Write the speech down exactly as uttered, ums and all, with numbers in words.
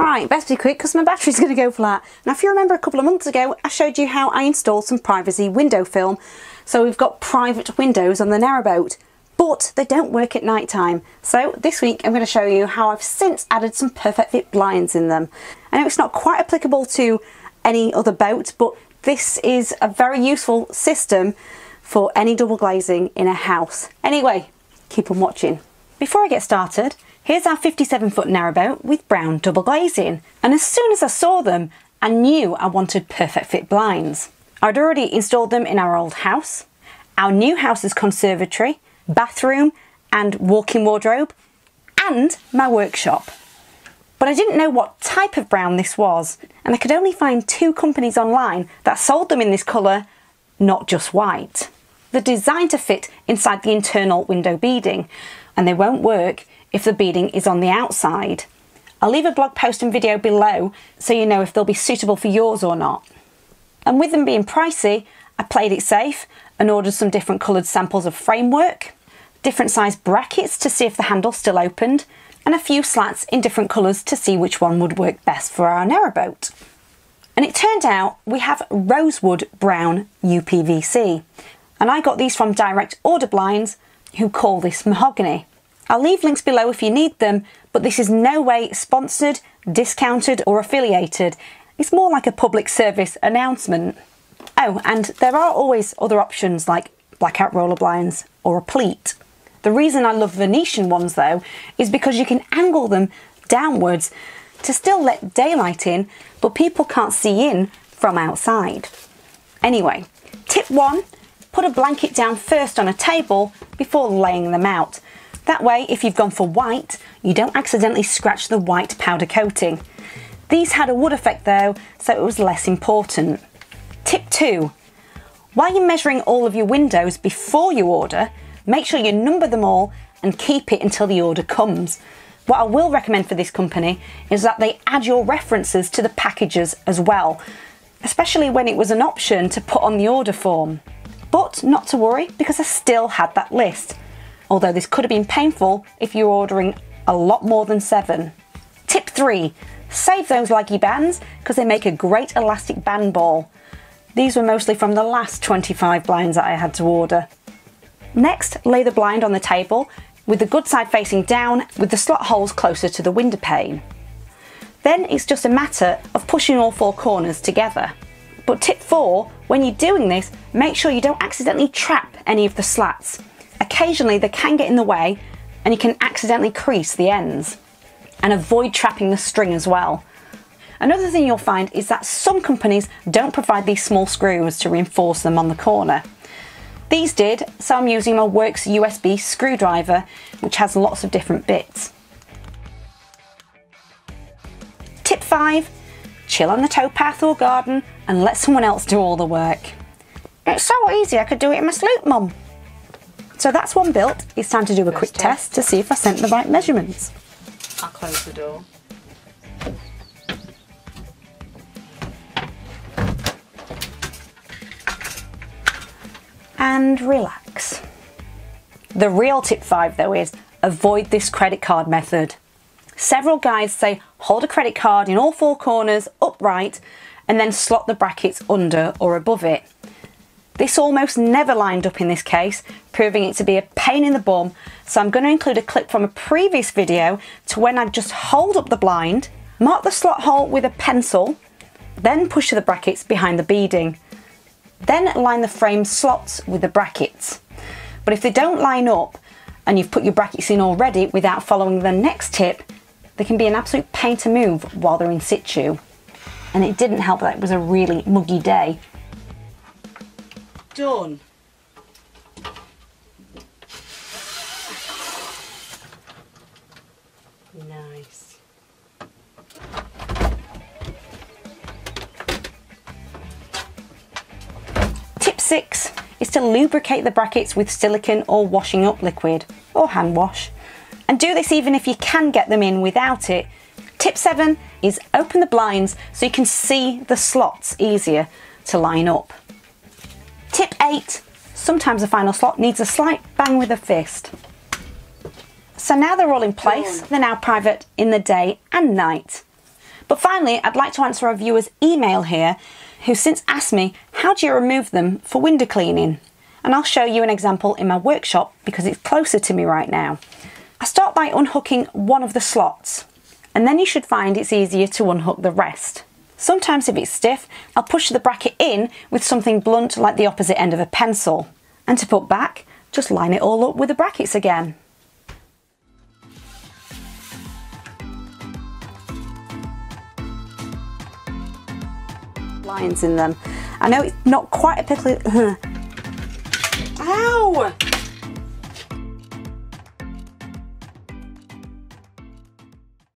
Right, best be quick because my battery's going to go flat. Now, if you remember a couple of months ago, I showed you how I installed some privacy window film. So we've got private windows on the narrowboat, but they don't work at night time. So this week I'm going to show you how I've since added some Perfect Fit blinds in them. I know it's not quite applicable to any other boat, but this is a very useful system for any double glazing in a house. Anyway, keep on watching. Before I get started, here's our fifty-seven foot narrowboat with brown double glazing. And as soon as I saw them, I knew I wanted Perfect Fit blinds. I'd already installed them in our old house, our new house's conservatory, bathroom and walk-in wardrobe, and my workshop. But I didn't know what type of brown this was, and I could only find two companies online that sold them in this colour, not just white. They're designed to fit inside the internal window beading, and they won't work if the beading is on the outside. I'll leave a blog post and video below so you know if they'll be suitable for yours or not. And with them being pricey, I played it safe and ordered some different coloured samples of framework, different size brackets to see if the handle still opened, and a few slats in different colours to see which one would work best for our narrowboat. And it turned out we have Rosewood Brown U P V C, and I got these from Direct Order Blinds, who call this mahogany. I'll leave links below if you need them, but this is no way sponsored, discounted or affiliated. It's more like a public service announcement. Oh, and there are always other options like blackout roller blinds or a pleat. The reason I love Venetian ones though is because you can angle them downwards to still let daylight in, but people can't see in from outside. Anyway, tip one, put a blanket down first on a table before laying them out. That way, if you've gone for white, you don't accidentally scratch the white powder coating. These had a wood effect though, so it was less important. Tip two, while you're measuring all of your windows before you order, make sure you number them all and keep it until the order comes. What I will recommend for this company is that they add your references to the packages as well, especially when it was an option to put on the order form. But not to worry, because I still had that list, although this could have been painful if you're ordering a lot more than seven. Tip three, save those leggy bands because they make a great elastic band ball. These were mostly from the last twenty-five blinds that I had to order. Next, lay the blind on the table with the good side facing down with the slot holes closer to the window pane. Then it's just a matter of pushing all four corners together. But tip four, when you're doing this, make sure you don't accidentally trap any of the slats. Occasionally they can get in the way and you can accidentally crease the ends. And avoid trapping the string as well. Another thing you'll find is that some companies don't provide these small screws to reinforce them on the corner. These did, so I'm using my Works U S B screwdriver, which has lots of different bits. Tip five, chill on the towpath or garden and let someone else do all the work. It's so easy, I could do it in my sleep, Mum. So that's one built. It's time to do a quick test to see if I sent the right measurements. I'll close the door. And relax. The real tip five though is avoid this credit card method. Several guides say hold a credit card in all four corners upright and then slot the brackets under or above it. This almost never lined up in this case, proving it to be a pain in the bum, so I'm going to include a clip from a previous video to when I just hold up the blind, mark the slot hole with a pencil, then push the brackets behind the beading. Then line the frame slots with the brackets. But if they don't line up and you've put your brackets in already without following the next tip, they can be an absolute pain to move while they're in situ. And it didn't help that it was a really muggy day. Done. Nice. Tip six is to lubricate the brackets with silicone or washing up liquid or hand wash, and do this even if you can get them in without it. Tip seven is open the blinds so you can see the slots easier to line up. Tip eight, sometimes the final slot needs a slight bang with a fist. So now they're all in place, they're now private in the day and night. But finally, I'd like to answer our viewer's email here, who since asked me, how do you remove them for window cleaning? And I'll show you an example in my workshop because it's closer to me right now. I start by unhooking one of the slots, and then you should find it's easier to unhook the rest. Sometimes if it's stiff, I'll push the bracket in with something blunt like the opposite end of a pencil. And to put back, just line it all up with the brackets again. Lines in them. I know it's not quite a pickle. Ow!